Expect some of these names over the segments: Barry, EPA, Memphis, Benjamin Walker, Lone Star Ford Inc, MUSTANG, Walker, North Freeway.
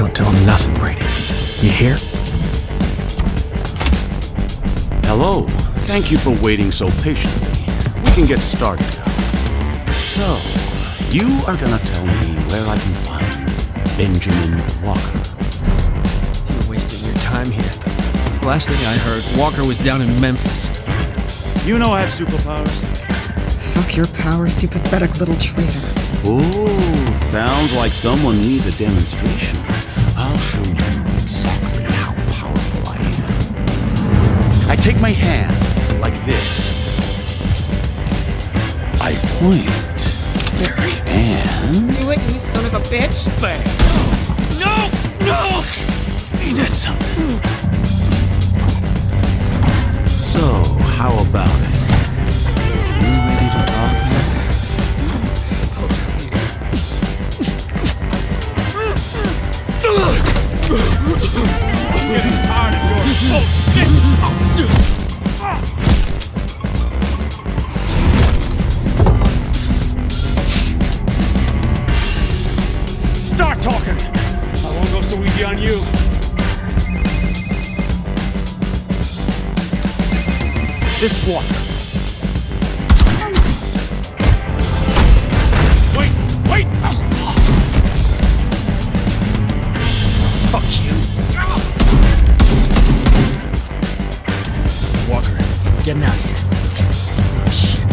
don't tell him nothing, Brady. You hear? Hello. Thank you for waiting so patiently. We can get started. So, you are gonna tell me where I can find Benjamin Walker. You're wasting your time here. Last thing I heard, Walker was down in Memphis. You know I have superpowers. Fuck your powers, you pathetic little traitor. Ooh, sounds like someone needs a demonstration. I'll show you exactly how powerful I am. I take my hand like this. I point. Barry. And... do it, you son of a bitch! Bang! No! No! He did something. So, how about it? You ready to talk, I'm getting tired of your bullshit! Start talking! I won't go so easy on you. This Walker. Wait! Wait! Fuck you. Walker, I'm getting out of here. Oh, shit.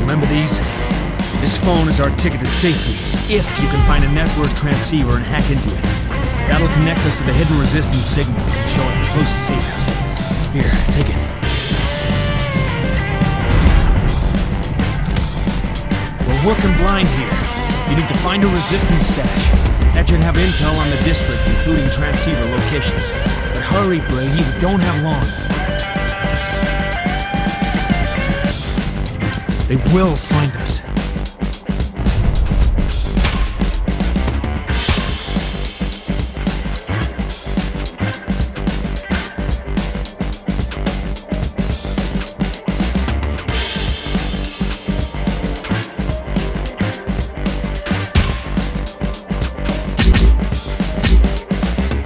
Remember these? This phone is our ticket to safety, if you can find a network transceiver and hack into it. That'll connect us to the hidden resistance signal and show us the closest safe house. Here, take it. We're working blind here. You need to find a resistance stash. That should have intel on the district, including transceiver locations. But hurry, Brady, we don't have long. They will find us.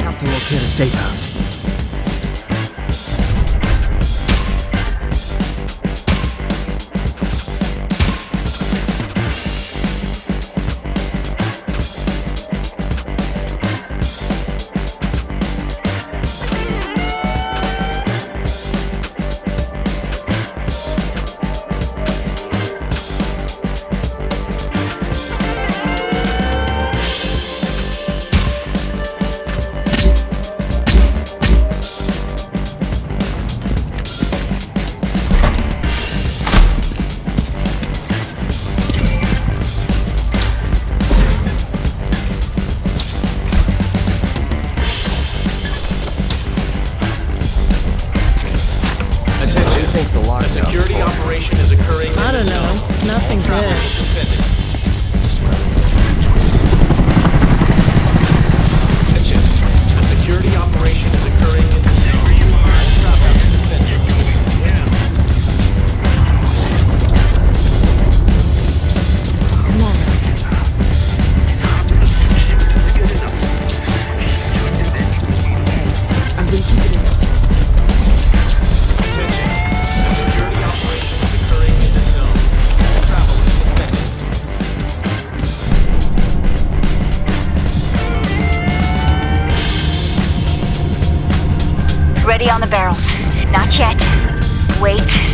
Have to locate a safe house. Ready on the barrels. Not yet. Wait.